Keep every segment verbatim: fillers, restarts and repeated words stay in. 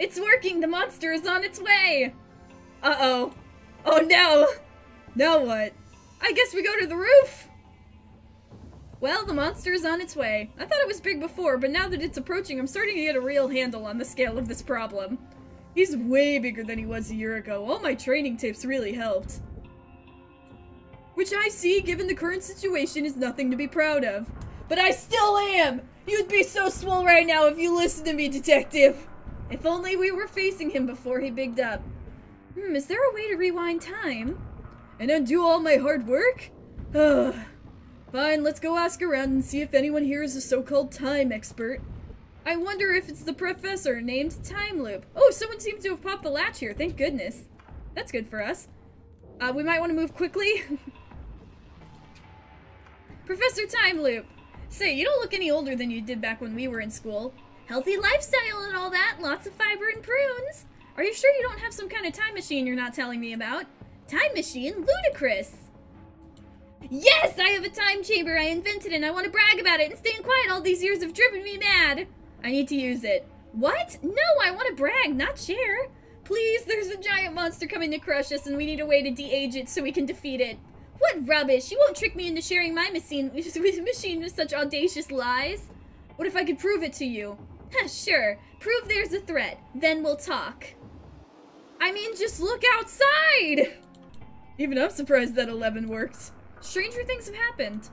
It's working! The monster is on its way! Uh-oh. Oh no! Now what? I guess we go to the roof! Well, the monster is on its way. I thought it was big before, but now that it's approaching, I'm starting to get a real handle on the scale of this problem. He's way bigger than he was a year ago. All my training tips really helped. Which I see, given the current situation, is nothing to be proud of. But I still am! You'd be so swole right now if you listened to me, Detective! If only we were facing him before he bigged up. Hmm, is there a way to rewind time? And undo all my hard work? Ugh. Fine, let's go ask around and see if anyone here is a so-called time expert. I wonder if it's the professor named Time Loop. Oh, someone seems to have popped the latch here, thank goodness. That's good for us. Uh, we might want to move quickly. Professor Time Loop. Say, you don't look any older than you did back when we were in school. Healthy lifestyle and all that, lots of fiber and prunes. Are you sure you don't have some kind of time machine you're not telling me about? Time machine? Ludicrous! Yes, I have a time chamber I invented and I want to brag about it, and staying quiet all these years have driven me mad. I need to use it. What? No, I want to brag, not share. Please, there's a giant monster coming to crush us and we need a way to de-age it so we can defeat it. What rubbish! You won't trick me into sharing my machine with such audacious lies. What if I could prove it to you? Huh, sure. Prove there's a threat. Then we'll talk. I mean, just look outside! Even I'm surprised that eleven worked. Stranger things have happened.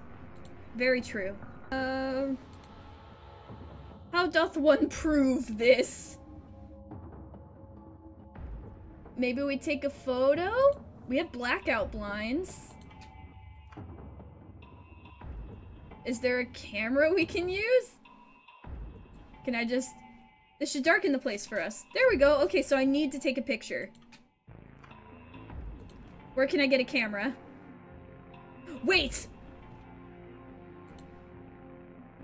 Very true. Um... Uh, how doth one prove this? Maybe we take a photo? We have blackout blinds. Is there a camera we can use? Can I just... This should darken the place for us. There we go. Okay, so I need to take a picture. Where can I get a camera? Wait!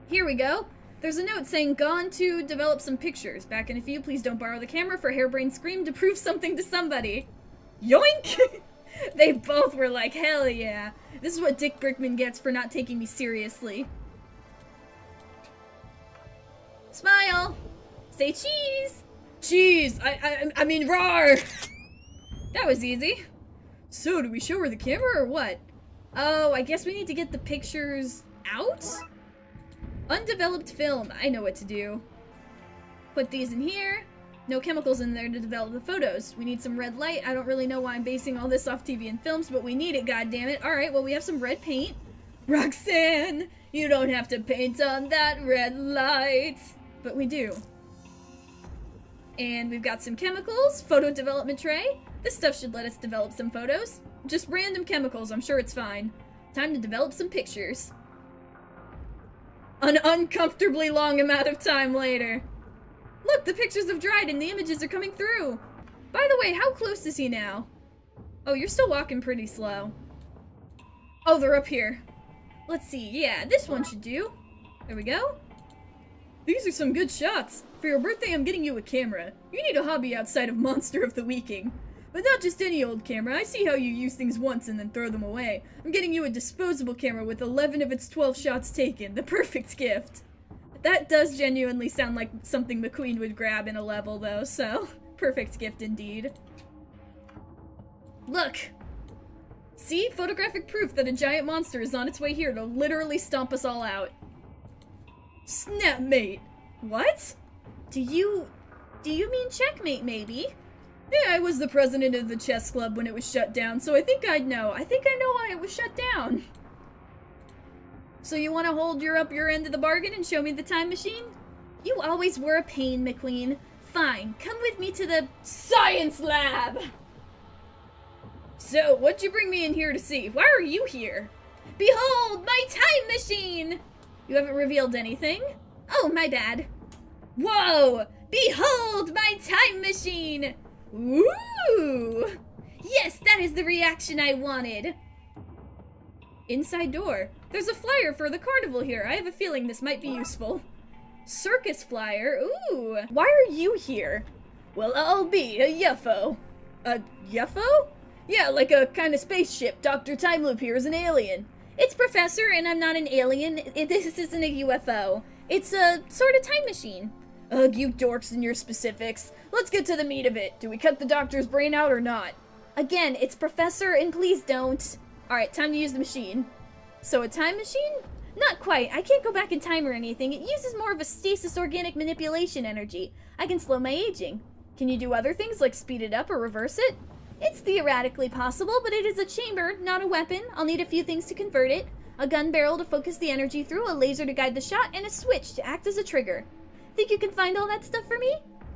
Here we go. There's a note saying, gone to develop some pictures. Back in a few, please don't borrow the camera for harebrained scream to prove something to somebody. Yoink! They both were like, hell yeah. This is what Dick Brickman gets for not taking me seriously. Smile! Say cheese! Cheese! I, I, I mean, roar! That was easy. So, do we show her the camera or what? Oh, I guess we need to get the pictures out? Undeveloped film. I know what to do. Put these in here. No chemicals in there to develop the photos. We need some red light. I don't really know why I'm basing all this off T V and films, but we need it, goddammit. Alright, well, we have some red paint. Roxanne! You don't have to paint on that red light! But we do. And we've got some chemicals. Photo development tray. This stuff should let us develop some photos. Just random chemicals, I'm sure it's fine. Time to develop some pictures. An uncomfortably long amount of time later. Look, the pictures have dried and the images are coming through! By the way, how close is he now? Oh, you're still walking pretty slow. Oh, they're up here. Let's see, yeah, this one should do. There we go. These are some good shots. For your birthday, I'm getting you a camera. You need a hobby outside of Monster of the Weeking. But not just any old camera. I see how you use things once and then throw them away. I'm getting you a disposable camera with eleven of its twelve shots taken. The perfect gift. That does genuinely sound like something McQueen would grab in a level, though, so... Perfect gift indeed. Look! See? Photographic proof that a giant monster is on its way here to literally stomp us all out. Snapmate! What? Do you... do you mean checkmate, maybe? Yeah, I was the president of the chess club when it was shut down, so I think I'd know. I think I know why it was shut down. So you want to hold your up your end of the bargain and show me the time machine? You always were a pain, McQueen. Fine, come with me to the science lab! So, what'd you bring me in here to see? Why are you here? Behold, my time machine! You haven't revealed anything? Oh, my bad. Whoa! Behold, my time machine! Ooh! Yes, that is the reaction I wanted! Inside door. There's a flyer for the carnival here. I have a feeling this might be useful. Circus flyer? Ooh! Why are you here? Well, I'll be a yuffo. A yuffo? Yeah, like a kind of spaceship. Doctor Time Loop here is an alien. It's Professor, and I'm not an alien. It, this isn't a U F O. It's a sort of time machine. Ugh, you dorks and your specifics. Let's get to the meat of it. Do we cut the doctor's brain out or not? Again, it's Professor and please don't. Alright, time to use the machine. So a time machine? Not quite. I can't go back in time or anything. It uses more of a stasis organic manipulation energy. I can slow my aging. Can you do other things like speed it up or reverse it? It's theoretically possible, but it is a chamber, not a weapon. I'll need a few things to convert it. A gun barrel to focus the energy through, a laser to guide the shot, and a switch to act as a trigger. Think you can find all that stuff for me?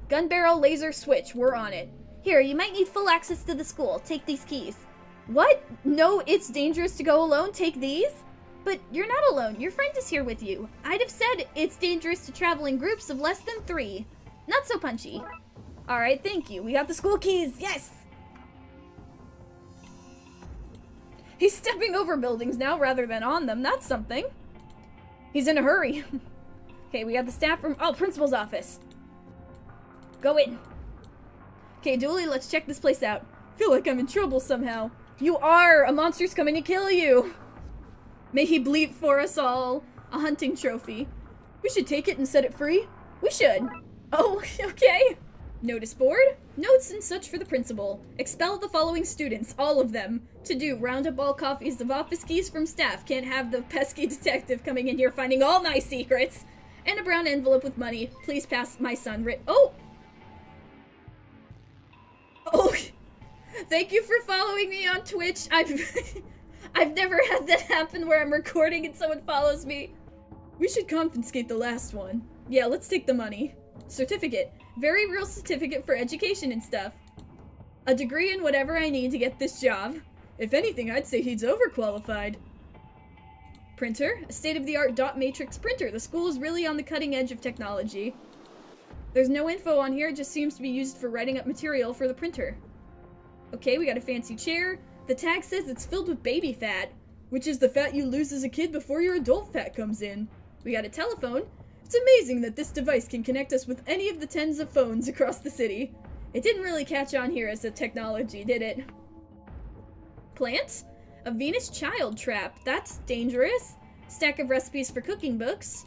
Gun barrel, laser, switch. We're on it. Here, you might need full access to the school. Take these keys. What? No, it's dangerous to go alone. Take these? But you're not alone. Your friend is here with you. I'd have said it's dangerous to travel in groups of less than three. Not so punchy. Alright, thank you. We got the school keys. Yes! He's stepping over buildings now rather than on them. That's something. He's in a hurry. Okay, we got the staff room. Oh, principal's office. Go in. Okay, Dooley, let's check this place out. Feel like I'm in trouble somehow. You are! A monster's coming to kill you! May he bleed for us all. A hunting trophy. We should take it and set it free. We should. Oh, okay. Notice board. Notes and such for the principal. Expel the following students. All of them. To do. Round up all copies of office keys from staff. Can't have the pesky detective coming in here finding all my secrets. And a brown envelope with money. Please pass my son writ- Oh! Oh! Thank you for following me on Twitch. I've- I've never had that happen where I'm recording and someone follows me. We should confiscate the last one. Yeah, let's take the money. Certificate. Very real certificate for education and stuff. A degree in whatever I need to get this job. If anything, I'd say he's overqualified. Printer. A state-of-the-art dot matrix printer. The school is really on the cutting edge of technology. There's no info on here. It just seems to be used for writing up material for the printer. Okay, we got a fancy chair. The tag says it's filled with baby fat, which is the fat you lose as a kid before your adult fat comes in. We got a telephone. It's amazing that this device can connect us with any of the tens of phones across the city. It didn't really catch on here as a technology, did it? Plants? A Venus child trap. That's dangerous. Stack of recipes for cooking books.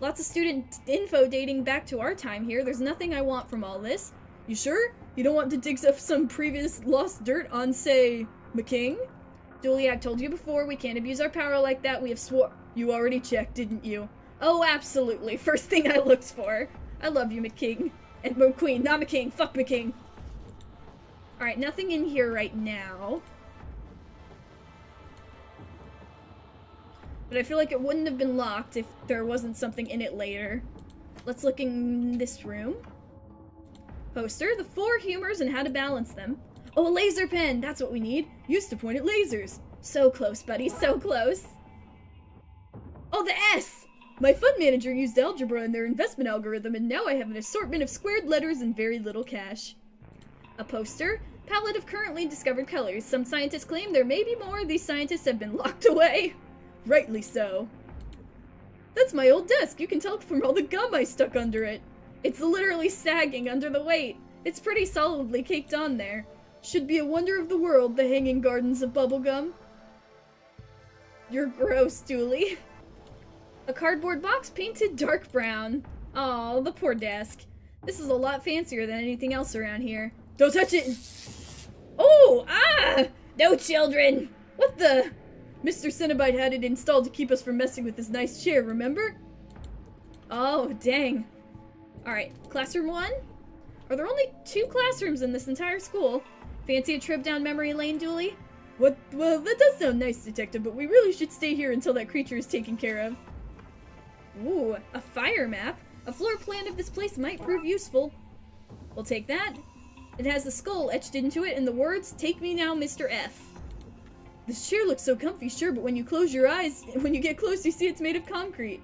Lots of student info dating back to our time here. There's nothing I want from all this. You sure? You don't want to dig up some previous lost dirt on, say, McKing? Dooley, I've told you before, we can't abuse our power like that. We have swore- You already checked, didn't you? Oh, absolutely. First thing I looked for. I love you, McKing. And McQueen. Not McKing. Fuck McKing. Alright, nothing in here right now. But I feel like it wouldn't have been locked if there wasn't something in it later. Let's look in this room. Poster, the four humors and how to balance them. Oh, a laser pen! That's what we need. Used to point at lasers. So close, buddy. So close. Oh, the S! My fund manager used algebra in their investment algorithm, and now I have an assortment of squared letters and very little cash. A poster, palette of currently discovered colors. Some scientists claim there may be more. These scientists have been locked away. Rightly so. That's my old desk. You can tell from all the gum I stuck under it. It's literally sagging under the weight. It's pretty solidly caked on there. Should be a wonder of the world, the hanging gardens of bubblegum. You're gross, Dooley. A cardboard box painted dark brown. Aw, the poor desk. This is a lot fancier than anything else around here. Don't touch it! Oh! Ah! No children! What the? Mister Cinnabite had it installed to keep us from messing with this nice chair, remember? Oh, dang. Alright, classroom one? Are there only two classrooms in this entire school? Fancy a trip down memory lane, Dooley? What? Well, that does sound nice, Detective, but we really should stay here until that creature is taken care of. Ooh, a fire map? A floor plan of this place might prove useful. We'll take that. It has a skull etched into it and the words, "Take me now, Mister F." This chair looks so comfy, sure, but when you close your eyes, when you get close, you see it's made of concrete.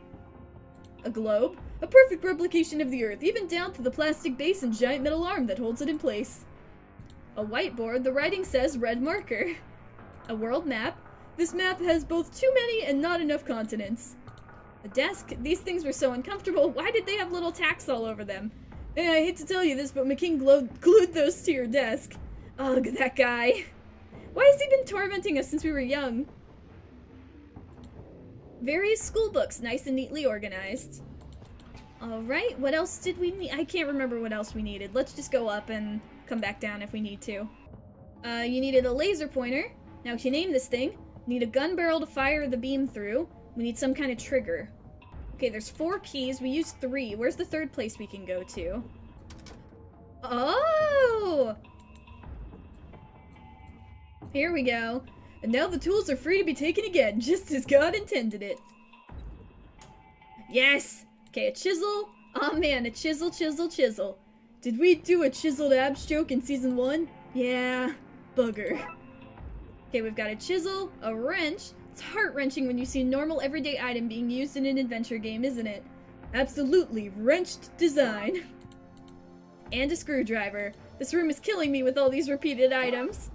A globe? A perfect replication of the Earth, even down to the plastic base and giant metal arm that holds it in place. A whiteboard, the writing says red marker. A world map. This map has both too many and not enough continents. A desk. These things were so uncomfortable. Why did they have little tacks all over them? And I hate to tell you this, but McKing glowed, glued those to your desk. Ugh, that guy. Why has he been tormenting us since we were young? Various school books, nice and neatly organized. Alright, what else did we need? I can't remember what else we needed. Let's just go up and come back down if we need to. Uh, you needed a laser pointer. Now, can you name this thing? Need a gun barrel to fire the beam through. We need some kind of trigger. Okay, there's four keys. We used three. Where's the third place we can go to? Oh! Here we go. And now the tools are free to be taken again, just as God intended it. Yes! Okay, a chisel. Oh man, a chisel, chisel, chisel. Did we do a chiseled abs joke in season one? Yeah, bugger. Okay, we've got a chisel, a wrench. It's heart-wrenching when you see a normal everyday item being used in an adventure game, isn't it? Absolutely wrenched design. And a screwdriver. This room is killing me with all these repeated items.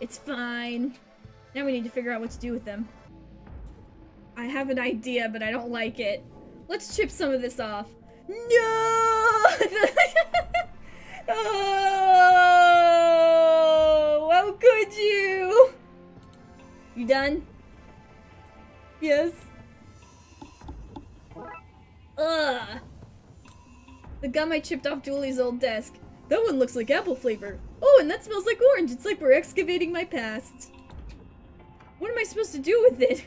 It's fine. Now we need to figure out what to do with them. I have an idea, but I don't like it. Let's chip some of this off. No! Oh! How could you? You done? Yes. Ugh. The gum I chipped off Dooley's old desk. That one looks like apple flavor. Oh, and that smells like orange. It's like we're excavating my past. What am I supposed to do with it?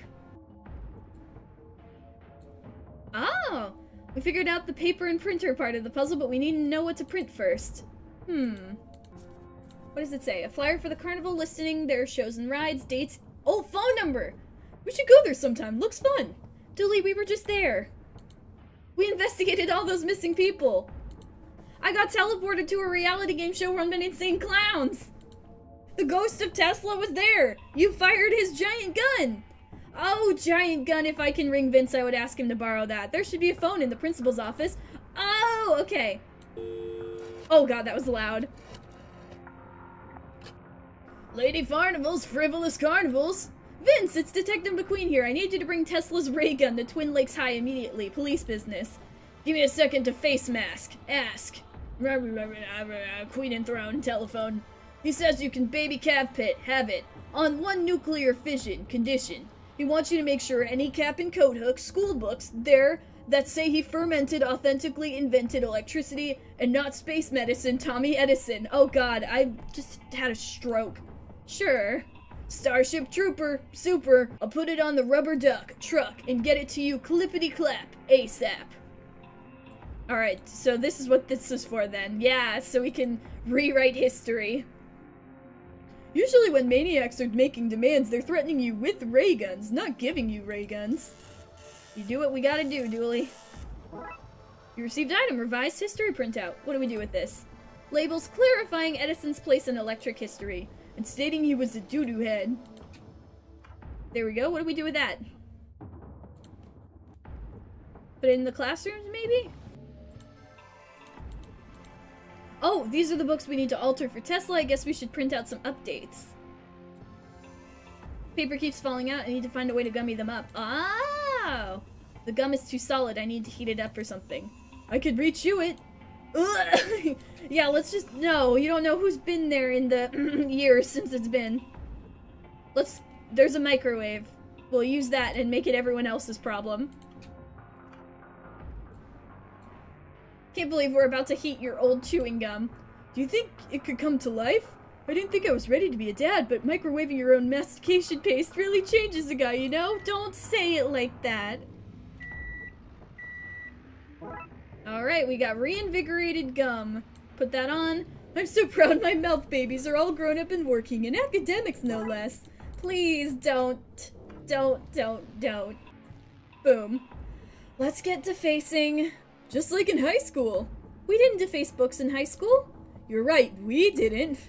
Oh! We figured out the paper and printer part of the puzzle, but we need to know what to print first. Hmm. What does it say? A flyer for the carnival listing their shows and rides, dates... Oh, phone number! We should go there sometime. Looks fun! Dooley, we were just there. We investigated all those missing people. I got teleported to a reality game show run by insane clowns. The ghost of Tesla was there. You fired his giant gun. Oh, giant gun. If I can ring Vince, I would ask him to borrow that. There should be a phone in the principal's office. Oh, okay. Oh, God, that was loud. Lady Farnival's frivolous carnivals. Vince, it's Detective McQueen here. I need you to bring Tesla's ray gun to Twin Lakes High immediately. Police business. Give me a second to face mask. Ask. Queen and throne telephone. He says you can baby calf pit, have it. On one nuclear fission, condition. He wants you to make sure any cap and coat hooks, school books, there that say he fermented, authentically invented electricity, and not space medicine, Tommy Edison. Oh god, I just had a stroke. Sure. Starship Trooper, super, I'll put it on the rubber duck, truck, and get it to you clippity-clap, ASAP. Alright, so this is what this is for then. Yeah, so we can rewrite history. Usually when maniacs are making demands, they're threatening you with ray guns, not giving you ray guns. You do what we gotta do, Dooley. You received item, revised history printout. What do we do with this? Labels clarifying Edison's place in electric history, and stating he was a doo-doo head. There we go, what do we do with that? Put it in the classrooms, maybe? Oh, these are the books we need to alter for Tesla. I guess we should print out some updates. Paper keeps falling out. I need to find a way to gummy them up. Oh! The gum is too solid. I need to heat it up or something. I could rechew it. Ugh. Yeah, let's just... No, you don't know who's been there in the years since it's been. Let's... There's a microwave. We'll use that and make it everyone else's problem. Can't believe we're about to heat your old chewing gum. Do you think it could come to life? I didn't think I was ready to be a dad, but microwaving your own mastication paste really changes a guy, you know? Don't say it like that. Alright, we got reinvigorated gum. Put that on. I'm so proud my mouth babies are all grown up and working, and academics no less. Please don't. Don't, don't, don't. Boom. Let's get to facing... Just like in high school. We didn't deface books in high school. You're right, we didn't.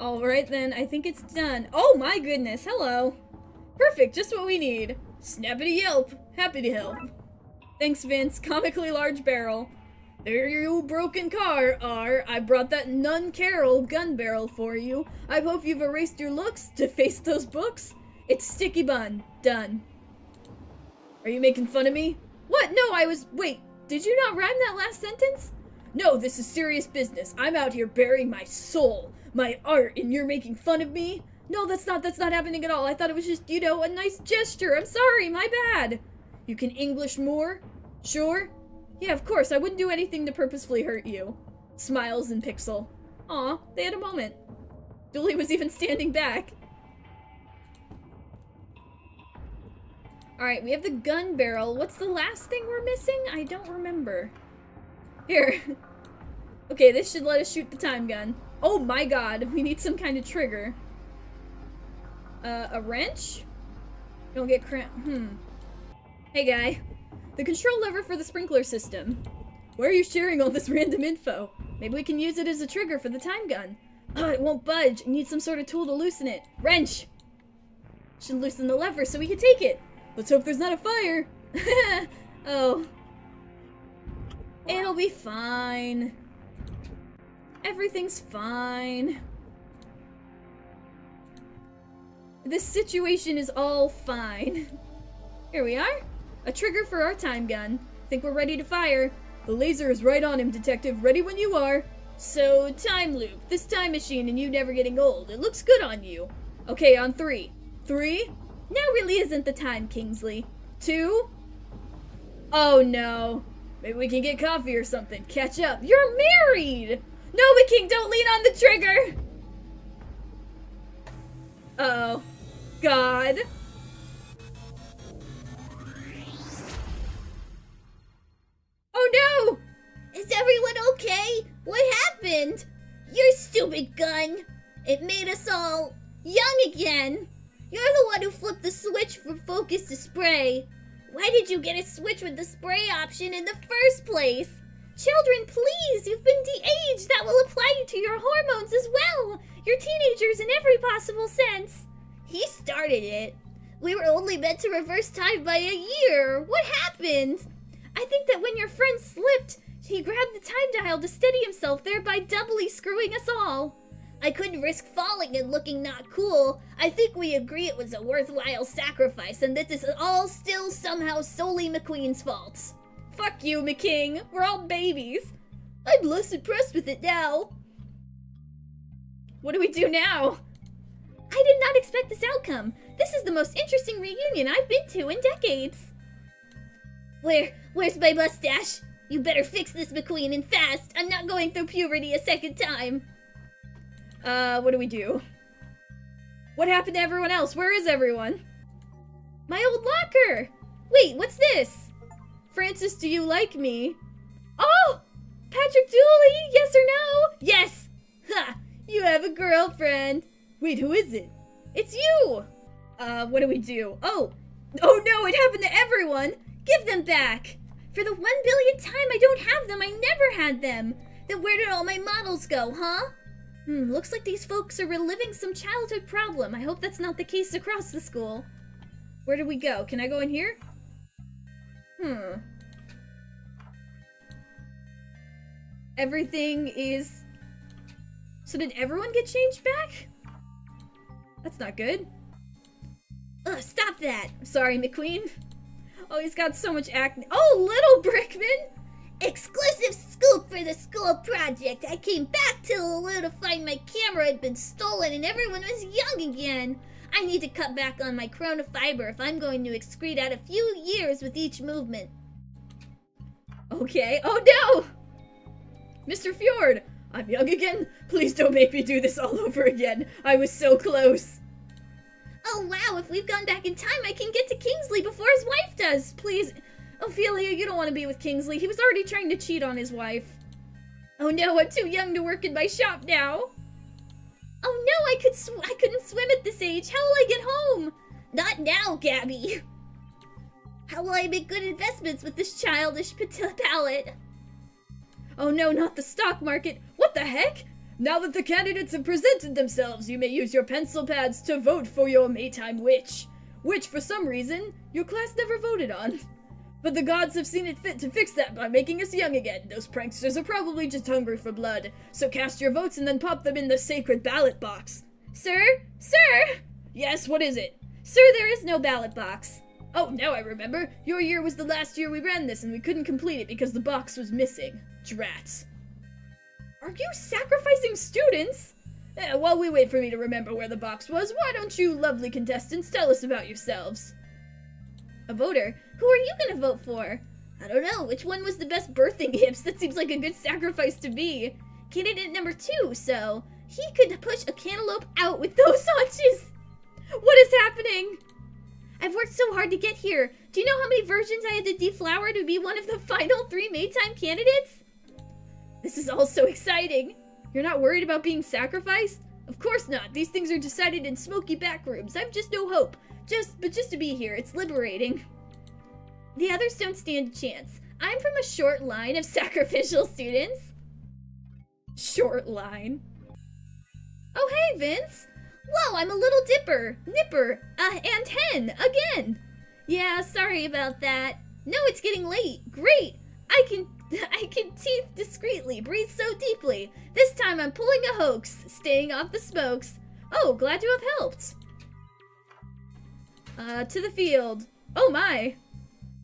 Alright then, I think it's done. Oh my goodness, hello. Perfect, just what we need. Snappity yelp, happy to help. Thanks Vince, comically large barrel. There you broken car are. I brought that nun Carol gun barrel for you. I hope you've erased your looks, defaced those books. It's sticky bun, done. Are you making fun of me? What? No, I was- wait, did you not rhyme that last sentence? No, this is serious business. I'm out here burying my soul, my art, and you're making fun of me? No, that's not- that's not happening at all. I thought it was just, you know, a nice gesture. I'm sorry, my bad. You can English more? Sure? Yeah, of course, I wouldn't do anything to purposefully hurt you. Smiles and Pixel. Aw, they had a moment. Dooley was even standing back. Alright, we have the gun barrel. What's the last thing we're missing? I don't remember. Here. Okay, this should let us shoot the time gun. Oh my god, we need some kind of trigger. Uh, a wrench? Don't get cramp. Hmm. Hey, guy. The control lever for the sprinkler system. Where are you sharing all this random info? Maybe we can use it as a trigger for the time gun. Oh, it won't budge. I need some sort of tool to loosen it. Wrench! Should loosen the lever so we can take it. Let's hope there's not a fire. Oh. It'll be fine. Everything's fine. This situation is all fine. Here we are. A trigger for our time gun. Think we're ready to fire. The laser is right on him, Detective. Ready when you are. So, time loop. This time machine and you never getting old. It looks good on you. Okay, on three. Three? Now really isn't the time, Kingsley. Two? Oh, no. Maybe we can get coffee or something. Catch up. You're married! Nova King, don't lean on the trigger! Uh-oh. God. Oh no! Is everyone okay? What happened? Your stupid gun! It made us all young again! You're the one who flipped the switch from focus to spray! Why did you get a switch with the spray option in the first place? Children, please! You've been de-aged! That will apply to your hormones as well! You're teenagers in every possible sense! He started it! We were only meant to reverse time by a year! What happened? I think that when your friend slipped, he grabbed the time dial to steady himself, thereby doubly screwing us all. I couldn't risk falling and looking not cool. I think we agree it was a worthwhile sacrifice, and that this is all still somehow solely McQueen's fault. Fuck you, McKing. We're all babies. I'm less impressed with it now. What do we do now? I did not expect this outcome. This is the most interesting reunion I've been to in decades. Where, where's my mustache? You better fix this, McQueen, and fast! I'm not going through puberty a second time! Uh, what do we do? What happened to everyone else? Where is everyone? My old locker! Wait, what's this? Francis, do you like me? Oh! Patrick Dooley! Yes or no? Yes! Ha! You have a girlfriend! Wait, who is it? It's you! Uh, what do we do? Oh! Oh no, it happened to everyone! Give them back! For the one billionth time, I don't have them! I never had them! Then where did all my models go, huh? Hmm, looks like these folks are reliving some childhood problem. I hope that's not the case across the school. Where do we go? Can I go in here? Hmm. Everything is... So did everyone get changed back? That's not good. Ugh, stop that! I'm sorry, McQueen. Oh, he's got so much acne. Oh, little Brickman! Exclusive scoop for the school project. I came back to Lulu to find my camera had been stolen and everyone was young again. I need to cut back on my chronofiber if I'm going to excrete out a few years with each movement. Okay. Oh, no! Mister Fjord, I'm young again. Please don't make me do this all over again. I was so close. Oh wow, if we've gone back in time, I can get to Kingsley before his wife does! Please, Ophelia, you don't want to be with Kingsley. He was already trying to cheat on his wife. Oh no, I'm too young to work in my shop now. Oh no, I, could sw I couldn't swim at this age. How will I get home? Not now, Gabby. How will I make good investments with this childish palate? Oh no, not the stock market. What the heck? Now that the candidates have presented themselves, you may use your pencil pads to vote for your Maytime witch. Which, for some reason, your class never voted on. But the gods have seen it fit to fix that by making us young again. Those pranksters are probably just hungry for blood. So cast your votes and then pop them in the sacred ballot box. Sir? Sir? Yes, what is it? Sir, there is no ballot box. Oh, now I remember. Your year was the last year we ran this and we couldn't complete it because the box was missing. Drats. Are you sacrificing students? Eh, while we wait for me to remember where the box was, why don't you lovely contestants tell us about yourselves? A voter? Who are you gonna vote for? I don't know, which one was the best birthing gifts? That seems like a good sacrifice to be. Candidate number two, so he could push a cantaloupe out with those haunches. What is happening? I've worked so hard to get here. Do you know how many versions I had to deflower to be one of the final three Maytime candidates? This is all so exciting. You're not worried about being sacrificed? Of course not. These things are decided in smoky back rooms. I've just no hope. Just, but just to be here, it's liberating. The others don't stand a chance. I'm from a short line of sacrificial students. Short line. Oh, hey, Vince. Whoa, I'm a little dipper, nipper, uh, and hen, again. Yeah, sorry about that. No, it's getting late. Great. I can, I can teeth discreetly, breathe so deeply. This time I'm pulling a hoax, staying off the smokes. Oh, glad to have helped. Uh, to the field. Oh my.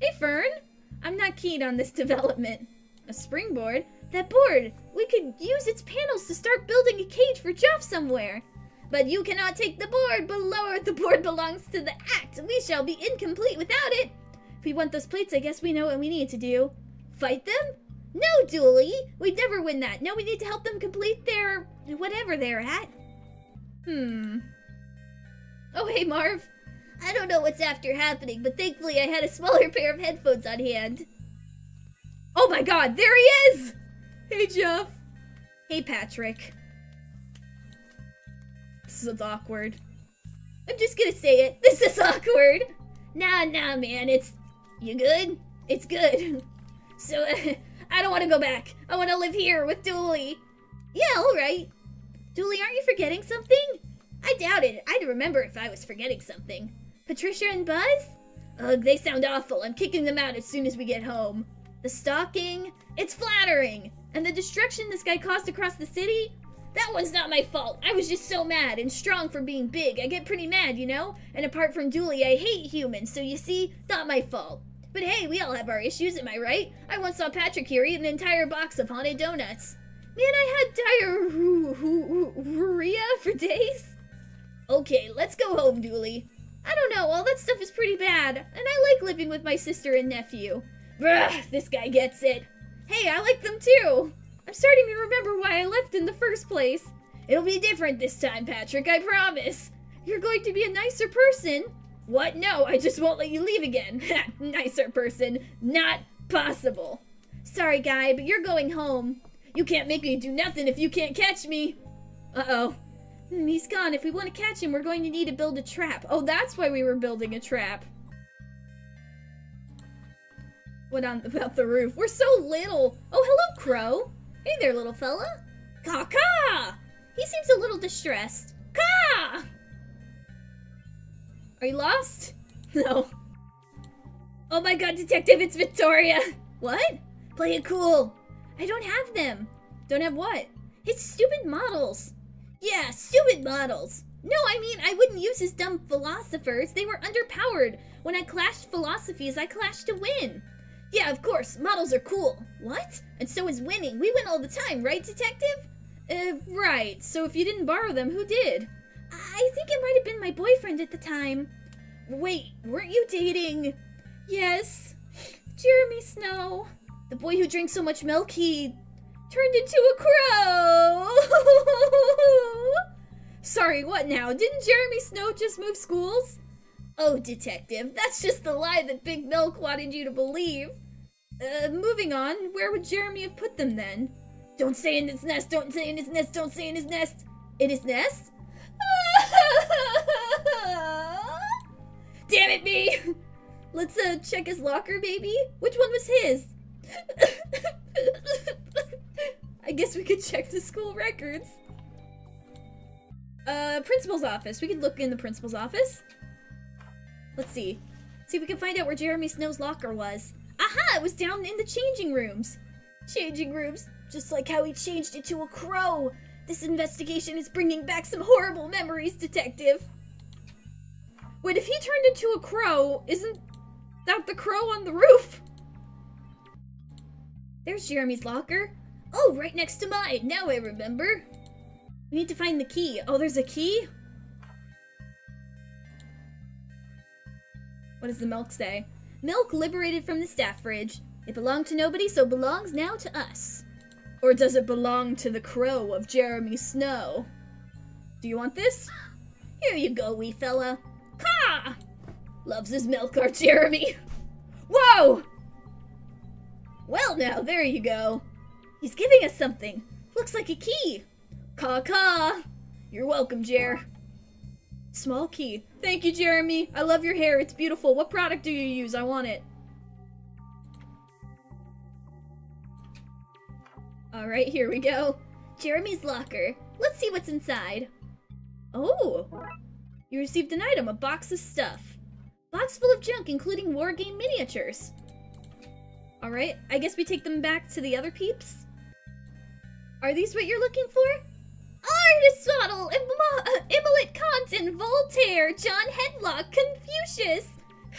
Hey, Fern. I'm not keen on this development. A springboard? That board! We could use its panels to start building a cage for Jeff somewhere. But you cannot take the board below. The board belongs to the act. We shall be incomplete without it. If we want those plates, I guess we know what we need to do. Fight them? No, Dooley. We'd never win that. No, we need to help them complete their... whatever they're at. Hmm. Oh, hey, Marv. I don't know what's after happening, but thankfully I had a smaller pair of headphones on hand. Oh my god, there he is! Hey, Jeff. Hey, Patrick. This is awkward. I'm just gonna say it. This is awkward. Nah, nah, man. It's... You good? It's good. So, uh, I don't want to go back. I want to live here with Dooley. Yeah, alright. Dooley, aren't you forgetting something? I doubt it. I'd remember if I was forgetting something. Patricia and Buzz? Ugh, they sound awful. I'm kicking them out as soon as we get home. The stalking? It's flattering! And the destruction this guy caused across the city? That one's not my fault. I was just so mad and strong for being big. I get pretty mad, you know? And apart from Dooley, I hate humans, so you see, not my fault. But hey, we all have our issues, am I right? I once saw Patrick here eat an entire box of haunted donuts. Man, I had diarrhea for days. Okay, let's go home, Dooley. I don't know, all that stuff is pretty bad, and I like living with my sister and nephew. Bruh, this guy gets it. Hey, I like them too. I'm starting to remember why I left in the first place. It'll be different this time, Patrick, I promise. You're going to be a nicer person. What? No, I just won't let you leave again. Nicer person. Not possible. Sorry, guy, but you're going home. You can't make me do nothing if you can't catch me. Uh-oh. Hmm, he's gone. If we want to catch him, we're going to need to build a trap. Oh, that's why we were building a trap. What on about the roof? We're so little. Oh, hello, Crow. Hey there, little fella. Caw-caw! He seems a little distressed. Caw! Are you lost? No. Oh my god, Detective, it's Victoria! What? Play it cool. I don't have them. Don't have what? His stupid models. Yeah, stupid models. No, I mean, I wouldn't use his dumb philosophers. They were underpowered. When I clashed philosophies, I clashed to win. Yeah, of course. Models are cool. What? And so is winning. We win all the time, right, Detective? Uh, right. So if you didn't borrow them, who did? I think it might have been my boyfriend at the time. Wait, weren't you dating? Yes. Jeremy Snow. The boy who drank so much milk, he... turned into a crow! Sorry, what now? Didn't Jeremy Snow just move schools? Oh, Detective, that's just the lie that Big Milk wanted you to believe. Uh, moving on, where would Jeremy have put them then? Don't say in his nest, don't say in his nest, don't say in his nest. In his nest? Damn it, me! Let's, uh, check his locker, maybe? Which one was his? I guess we could check the school records. Uh, principal's office. We could look in the principal's office. Let's see. See if we can find out where Jeremy Snow's locker was. Aha! It was down in the changing rooms. Changing rooms. Just like how he changed it to a crow. This investigation is bringing back some horrible memories, Detective. Wait, if he turned into a crow, isn't that the crow on the roof? There's Jeremy's locker. Oh, right next to mine. Now I remember. We need to find the key. Oh, there's a key? What does the milk say? Milk liberated from the staff fridge. It belonged to nobody, so belongs now to us. Or does it belong to the crow of Jeremy Snow? Do you want this? Here you go, wee fella. Caw! Loves his milk, our Jeremy. Whoa! Well now, there you go. He's giving us something. Looks like a key. Caw, caw. You're welcome, Jer. Small key. Thank you, Jeremy. I love your hair. It's beautiful. What product do you use? I want it. Alright, here we go. Jeremy's locker. Let's see what's inside. Oh! You received an item, a box of stuff. Box full of junk, including war game miniatures. Alright, I guess we take them back to the other peeps? Are these what you're looking for? Aristotle, Immanuel Kant, and Voltaire, John Hadlock, Confucius!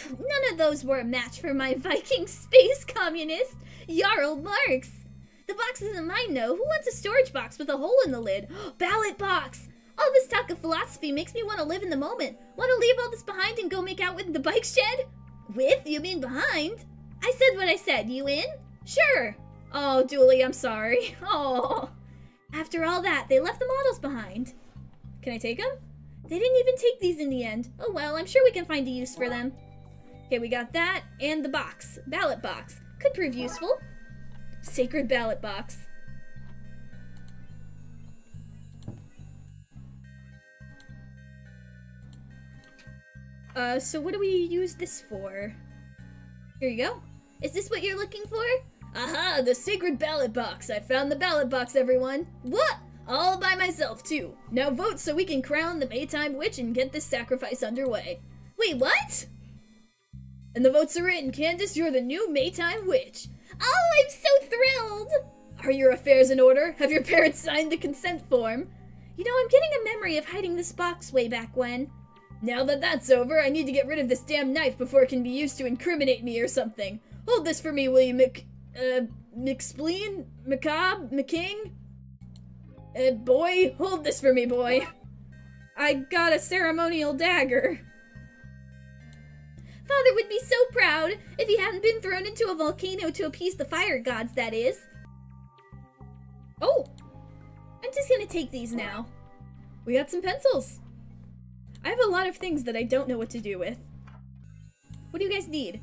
None of those were a match for my Viking space communist, Jarl Marx! The box isn't mine, though. Who wants a storage box with a hole in the lid? Ballot box! All this talk of philosophy makes me want to live in the moment. Want to leave all this behind and go make out with the bike shed? With? You mean behind? I said what I said. You in? Sure. Oh, Dooley, I'm sorry. Oh. After all that, they left the models behind. Can I take them? They didn't even take these in the end. Oh well, I'm sure we can find a use for them. Okay, we got that and the box. Ballot box. Could prove useful. Sacred ballot box. Uh, so what do we use this for? Here you go. Is this what you're looking for? Aha, the sacred ballot box. I found the ballot box, everyone. What? All by myself, too. Now vote so we can crown the Maytime Witch and get this sacrifice underway. Wait, what? And the votes are in. Candace, you're the new Maytime Witch. Oh, I'm so thrilled! Are your affairs in order? Have your parents signed the consent form? You know, I'm getting a memory of hiding this box way back when. Now that that's over, I need to get rid of this damn knife before it can be used to incriminate me or something. Hold this for me, will you, Mc... Uh, McSpleen? McCobb? McKing? Uh, boy? Hold this for me, boy. I got a ceremonial dagger. Father would be so proud if he hadn't been thrown into a volcano to appease the fire gods, that is. Oh! I'm just gonna take these now. We got some pencils. I have a lot of things that I don't know what to do with. What do you guys need?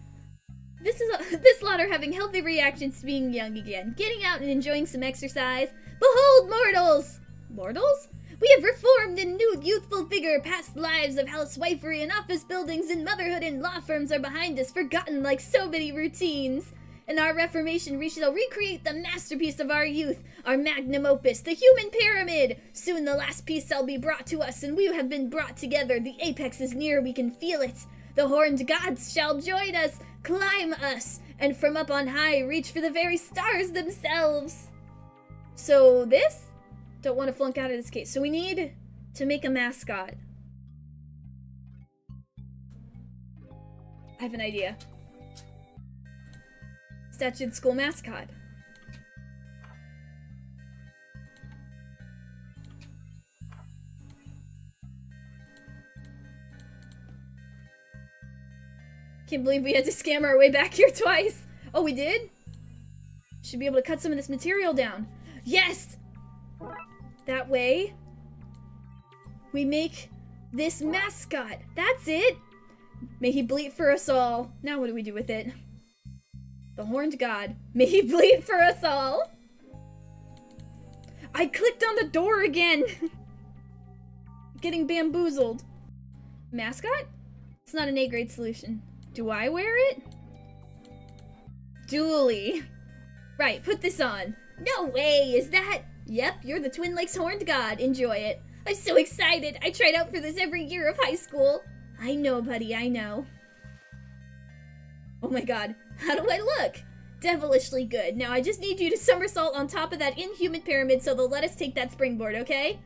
This is a, this lot are having healthy reactions to being young again, getting out and enjoying some exercise. Behold, mortals! Mortals? We have reformed in new youthful vigor. Past lives of housewifery and office buildings and motherhood and law firms are behind us, forgotten like so many routines. In our reformation, we shall recreate the masterpiece of our youth, our magnum opus, the human pyramid. Soon the last piece shall be brought to us, and we have been brought together. The apex is near, we can feel it. The horned gods shall join us, climb us, and from up on high reach for the very stars themselves. So this? Don't want to flunk out of this case. So we need to make a mascot. I have an idea. Statue of the school mascot. Can't believe we had to scam our way back here twice. Oh, we did? Should be able to cut some of this material down. Yes! That way, we make this mascot. That's it! May he bleat for us all. Now what do we do with it? The horned god. May he bleat for us all! I clicked on the door again! Getting bamboozled. Mascot? It's not an A-grade solution. Do I wear it? Dooley. Right, put this on. No way! Is that... Yep, you're the Twin Lakes Horned God. Enjoy it. I'm so excited. I tried out for this every year of high school. I know, buddy, I know. Oh my god. How do I look? Devilishly good. Now I just need you to somersault on top of that inhuman pyramid so they'll let us take that springboard, okay?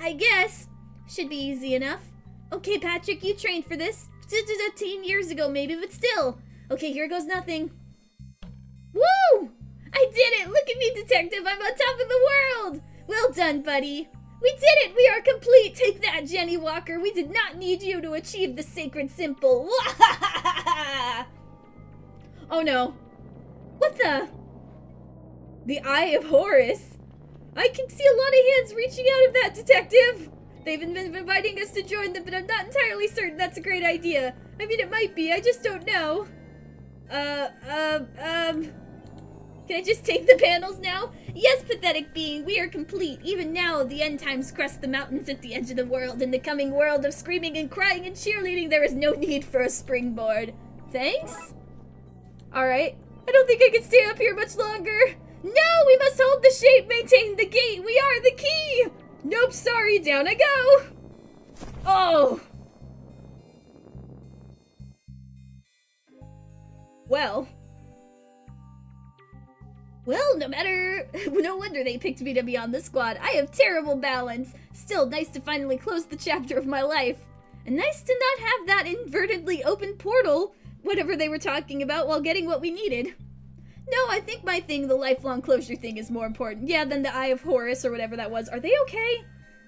I guess. Should be easy enough. Okay, Patrick, you trained for this. ten years ago, maybe, but still. Okay, here goes nothing. Woo! I did it! Look at me, Detective! I'm on top of the world! Well done, buddy! We did it! We are complete! Take that, Jenny Walker! We did not need you to achieve the sacred symbol! Oh no. What the? The Eye of Horus? I can see a lot of hands reaching out of that, Detective! They've been inviting us to join them, but I'm not entirely certain that's a great idea. I mean, it might be, I just don't know. Uh, um, um... Can I just take the panels now? Yes, pathetic being, we are complete. Even now, the end times crest the mountains at the edge of the world. In the coming world of screaming and crying and cheerleading, there is no need for a springboard. Thanks? Alright. I don't think I can stay up here much longer. No! We must hold the shape, maintain the gate! We are the key! Nope, sorry, down I go! Oh! Well... Well, no matter... No wonder they picked me to be on the squad. I have terrible balance. Still, nice to finally close the chapter of my life. And nice to not have that inadvertently open portal, whatever they were talking about, while getting what we needed. No, I think my thing, the lifelong closure thing, is more important. Yeah, than the Eye of Horus or whatever that was. Are they okay?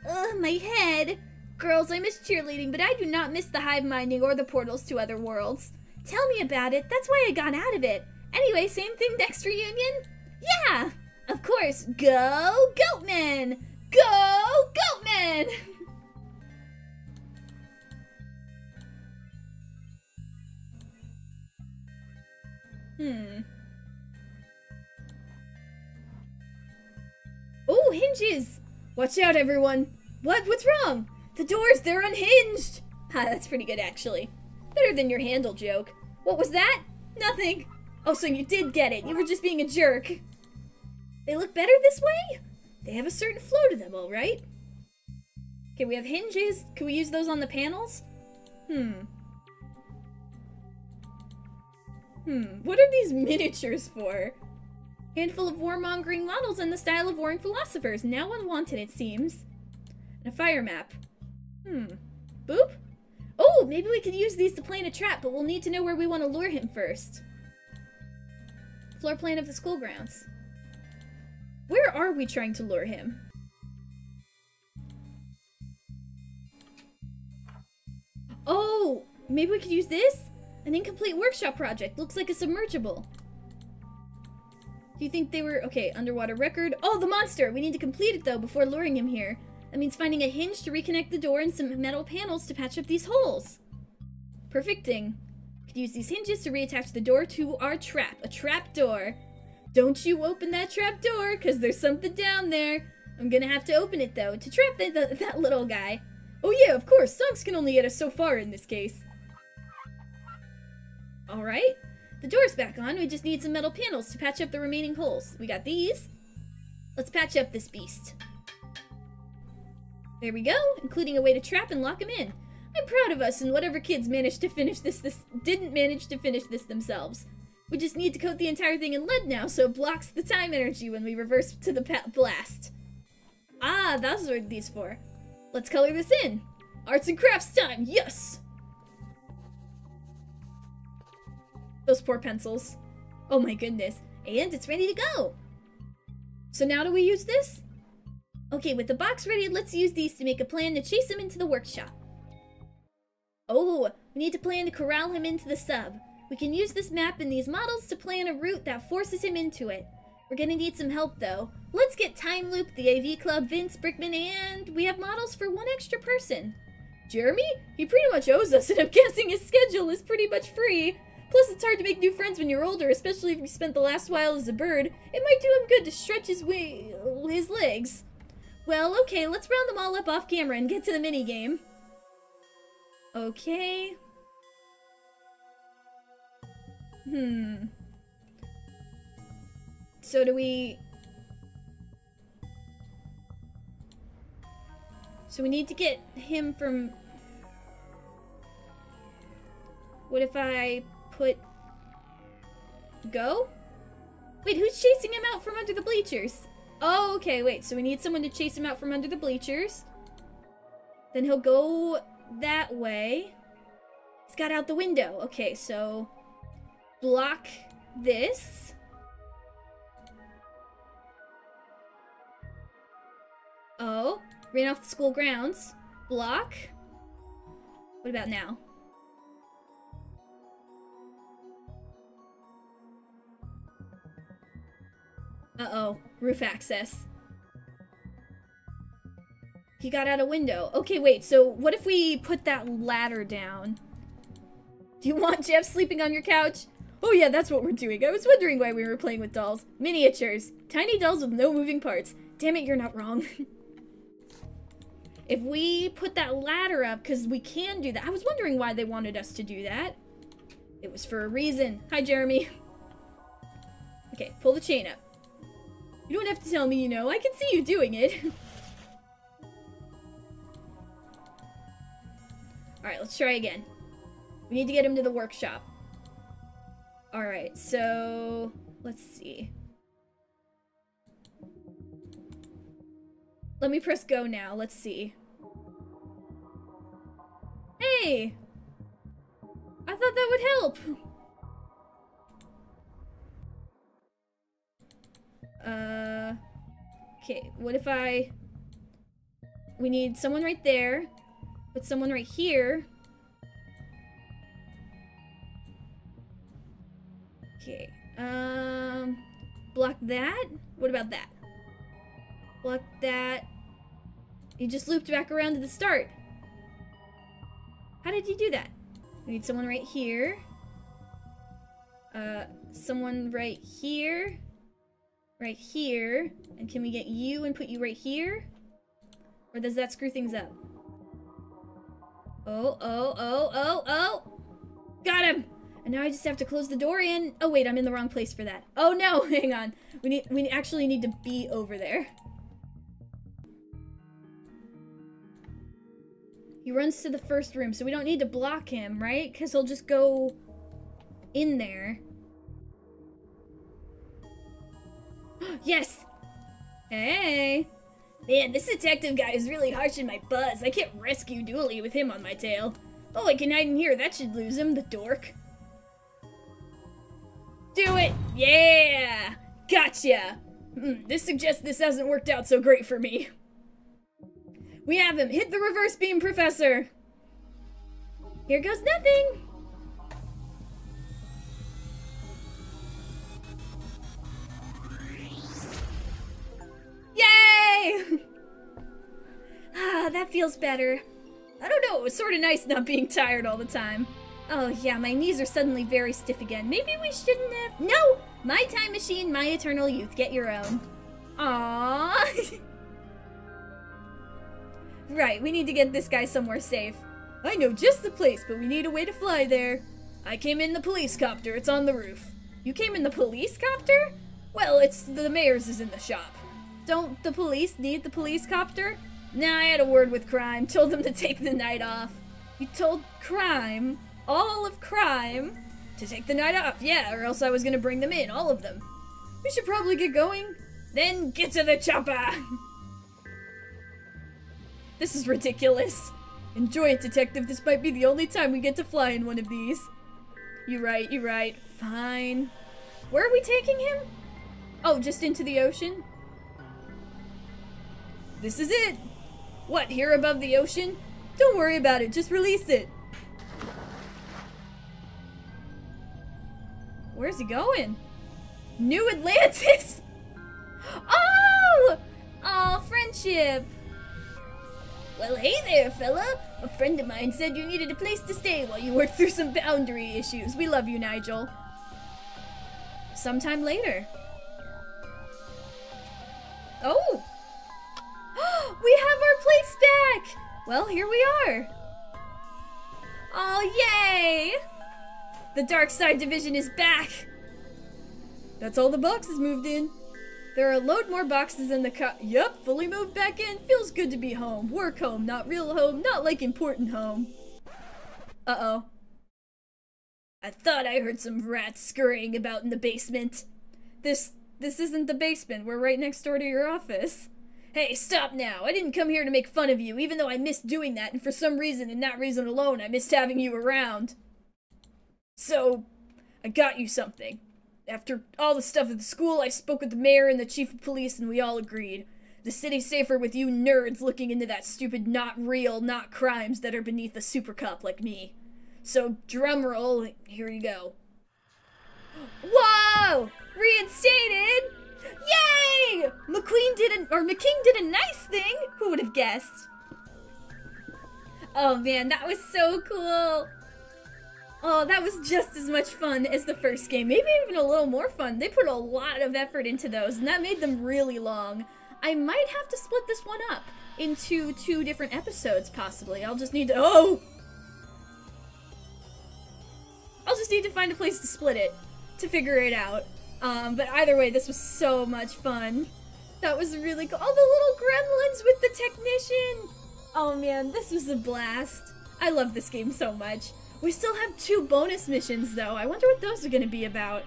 Ugh, my head. Girls, I miss cheerleading, but I do not miss the hive minding or the portals to other worlds. Tell me about it. That's why I got out of it. Anyway, same thing next reunion? Yeah! Of course! Go Goatman! Go Goatman! hmm. Oh, hinges! Watch out, everyone! What? What's wrong? The doors, they're unhinged! Ha, that's pretty good, actually. Better than your handle joke. What was that? Nothing. Oh, so you did get it. You were just being a jerk. They look better this way? They have a certain flow to them, all right? Okay, we have hinges. Can we use those on the panels? Hmm. Hmm. What are these miniatures for? Handful of warmongering models in the style of warring philosophers. Now unwanted, it seems. And a fire map. Hmm. Boop. Oh, maybe we could use these to plan a trap, but we'll need to know where we want to lure him first. Floor plan of the school grounds. Where are we trying to lure him? Oh, maybe we could use this? An incomplete workshop project. Looks like a submergible. Do you think they were... Okay, underwater record. Oh, the monster! We need to complete it, though, before luring him here. That means finding a hinge to reconnect the door and some metal panels to patch up these holes. Perfecting. Could use these hinges to reattach the door to our trap. A trap door. Don't you open that trap door, because there's something down there. I'm gonna have to open it, though, to trap the, the, that little guy. Oh yeah, of course, songs can only get us so far in this case. Alright. The door's back on, we just need some metal panels to patch up the remaining holes. We got these. Let's patch up this beast. There we go, including a way to trap and lock him in. I'm proud of us and whatever kids managed to finish this this didn't manage to finish this themselves. We just need to coat the entire thing in lead now so it blocks the time energy when we reverse to the pa blast. Ah, that's what these for. Let's color this in. Arts and crafts time, yes! Those poor pencils. Oh my goodness. And it's ready to go! So now do we use this? Okay, with the box ready, let's use these to make a plan to chase him into the workshop. Oh, we need to plan to corral him into the sub. We can use this map and these models to plan a route that forces him into it. We're gonna need some help, though. Let's get Time Loop, the A V Club, Vince, Brickman, and... We have models for one extra person. Jeremy? He pretty much owes us, and I'm guessing his schedule is pretty much free. Plus, it's hard to make new friends when you're older, especially if you spent the last while as a bird. It might do him good to stretch his way... his legs. Well, okay, let's round them all up off camera and get to the minigame. Okay. Hmm. So do we... So we need to get him from... What if I put... Go? Wait, who's chasing him out from under the bleachers? Oh, okay, wait. So we need someone to chase him out from under the bleachers. Then he'll go... that way. He's got out the window. Okay, so block this. Oh, ran off the school grounds. Block. What about now? Uh-oh. Roof access. He got out a window. Okay, wait. So what if we put that ladder down? Do you want Jeff sleeping on your couch? Oh yeah, that's what we're doing. I was wondering why we were playing with dolls. Miniatures. Tiny dolls with no moving parts. Damn it, you're not wrong. If we put that ladder up, because we can do that. I was wondering why they wanted us to do that. It was for a reason. Hi, Jeremy. Okay, pull the chain up. You don't have to tell me, you know. I can see you doing it. Alright, let's try again. We need to get him to the workshop. Alright, so... let's see. Let me press go now. Let's see. Hey! I thought that would help! Uh... Okay, what if I... We need someone right there. Put someone right here. Okay, um... block that? What about that? Block that... You just looped back around to the start. How did you do that? We need someone right here. Uh, someone right here. Right here. And can we get you and put you right here? Or does that screw things up? Oh, oh, oh, oh, oh! Got him! And now I just have to close the door in. Oh wait, I'm in the wrong place for that. Oh no, hang on. We need, we actually need to be over there. He runs to the first room, so we don't need to block him, right? Because he'll just go in there. Yes! Hey! Man, this detective guy is really harshing my buzz. I can't rescue Dooley with him on my tail. Oh, I can hide in here. That should lose him, the dork. Do it! Yeah! Gotcha! Hmm, this suggests this hasn't worked out so great for me. We have him! Hit the reverse beam, Professor! Here goes nothing! Yay! Ah, that feels better. I don't know, it was sort of nice not being tired all the time. Oh yeah, my knees are suddenly very stiff again. Maybe we shouldn't have... No! My time machine, my eternal youth. Get your own. Aww. Right, we need to get this guy somewhere safe. I know just the place, but we need a way to fly there. I came in the police copter. It's on the roof. You came in the police copter? Well, it's... the mayor's is in the shop. Don't the police need the police copter? Nah, I had a word with crime. Told them to take the night off. You told crime... all of crime to take the night off, yeah, or else I was gonna bring them in, all of them. We should probably get going. Then get to the chopper! This is ridiculous. Enjoy it, detective. This might be the only time we get to fly in one of these. You're right, you're right. Fine. Where are we taking him? Oh, just into the ocean? This is it. What, here above the ocean? Don't worry about it, just release it. Where's he going? New Atlantis! Oh! Oh, friendship! Well, hey there, fella. A friend of mine said you needed a place to stay while you worked through some boundary issues. We love you, Nigel. Sometime later. Oh! We have our place back! Well, here we are. Oh, yay! The Dark Side Division is back! That's all the boxes moved in. There are a load more boxes in the co- Yup, fully moved back in. Feels good to be home. Work home, not real home, not like important home. Uh-oh. I thought I heard some rats scurrying about in the basement. This- this isn't the basement. We're right next door to your office. Hey, stop now. I didn't come here to make fun of you, even though I missed doing that, and for some reason, and that reason alone, I missed having you around. So, I got you something. After all the stuff at the school, I spoke with the mayor and the chief of police, and we all agreed. The city's safer with you nerds looking into that stupid not real, not crimes that are beneath a super cop like me. So, drumroll, here you go. Whoa! Reinstated? Yay! McQueen did an, or McKing did a nice thing. Who would have guessed? Oh man, that was so cool. Oh, that was just as much fun as the first game. Maybe even a little more fun. They put a lot of effort into those, and that made them really long. I might have to split this one up into two different episodes, possibly. I'll just need to- Oh! I'll just need to find a place to split it, to figure it out. Um, but either way, this was so much fun. That was really cool. Oh, the little gremlins with the technician! Oh man, this was a blast. I love this game so much. We still have two bonus missions, though. I wonder what those are going to be about.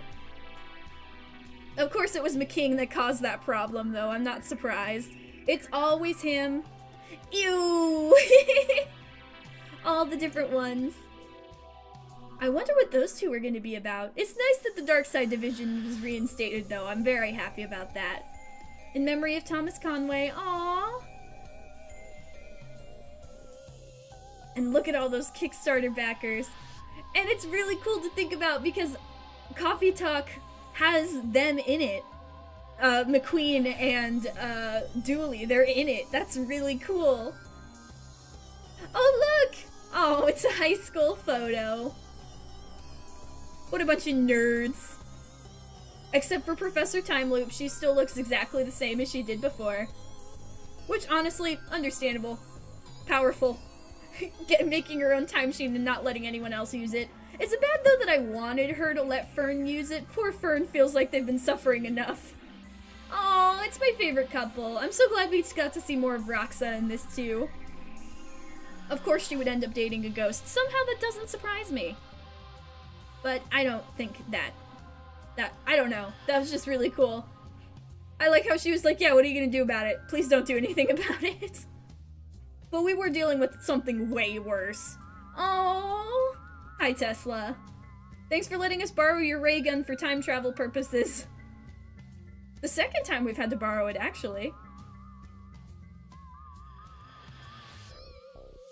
Of course it was McKing that caused that problem, though. I'm not surprised. It's always him. Ew! All the different ones. I wonder what those two are going to be about. It's nice that the Dark Side Division was reinstated, though. I'm very happy about that. In memory of Thomas Conway. Aww! And look at all those Kickstarter backers. And it's really cool to think about because Coffee Talk has them in it. Uh, McQueen and uh, Dooley, they're in it. That's really cool. Oh, look! Oh, it's a high school photo. What a bunch of nerds. Except for Professor Time Loop, she still looks exactly the same as she did before. Which, honestly, understandable. Powerful. Get, making her own time machine and not letting anyone else use it. It's a bad though that I wanted her to let Fern use it. Poor Fern feels like they've been suffering enough. Oh, it's my favorite couple. I'm so glad we got to see more of Roxa in this too. Of course she would end up dating a ghost. Somehow that doesn't surprise me. But I don't think that. That, I don't know. That was just really cool. I like how she was like, yeah, what are you gonna do about it? Please don't do anything about it. But we were dealing with something way worse. Oh, hi Tesla. Thanks for letting us borrow your ray gun for time travel purposes. The second time we've had to borrow it, actually.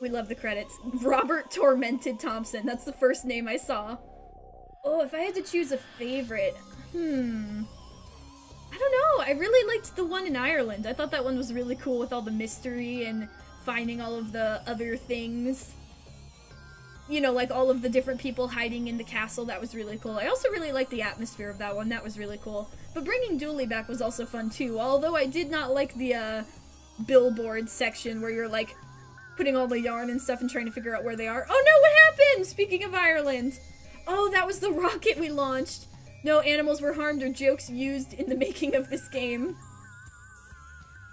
We love the credits. Robert Tormented Thompson. That's the first name I saw. Oh, if I had to choose a favorite, hmm. I don't know. I really liked the one in Ireland. I thought that one was really cool with all the mystery and finding all of the other things. You know, like all of the different people hiding in the castle. That was really cool. I also really liked the atmosphere of that one. That was really cool. But bringing Dooley back was also fun too. Although I did not like the uh, billboard section where you're like putting all the yarn and stuff and trying to figure out where they are. Oh no, what happened? Speaking of Ireland. Oh, that was the rocket we launched. No animals were harmed or jokes used in the making of this game.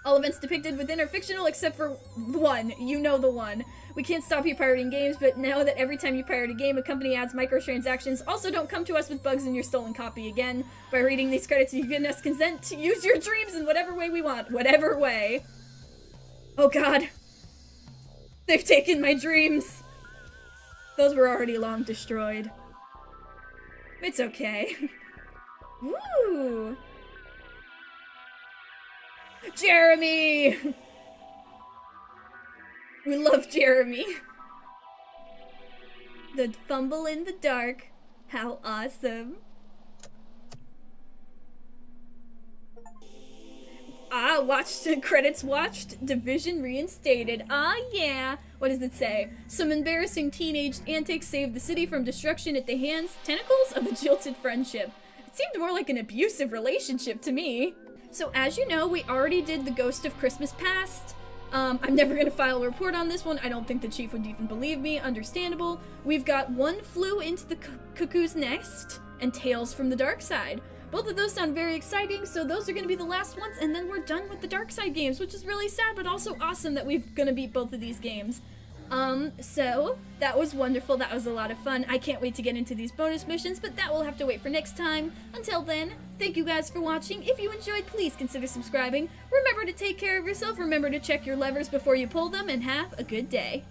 All events depicted within are fictional except for one. You know the one. We can't stop you pirating games, but know that every time you pirate a game, a company adds microtransactions. Also, don't come to us with bugs in your stolen copy again. By reading these credits, you've given us consent to use your dreams in whatever way we want. Whatever way. Oh god. They've taken my dreams. Those were already long destroyed. It's okay. Woo! Jeremy! We love Jeremy. The fumble in the dark. How awesome. Ah, watched credits watched. Division reinstated. Ah, yeah. What does it say? Some embarrassing teenage antics saved the city from destruction at the hands, tentacles of a jilted friendship. It seemed more like an abusive relationship to me. So as you know, we already did The Ghost of Christmas Past. Um, I'm never gonna file a report on this one. I don't think the chief would even believe me. Understandable. We've got One Flew into the Cuckoo's Nest and Tales from the Dark Side. Both of those sound very exciting, so those are gonna be the last ones, and then we're done with the Dark Side games, which is really sad, but also awesome that we're gonna beat both of these games. Um, so, that was wonderful, that was a lot of fun. I can't wait to get into these bonus missions, but that will have to wait for next time. Until then, thank you guys for watching. If you enjoyed, please consider subscribing. Remember to take care of yourself, remember to check your levers before you pull them, and have a good day.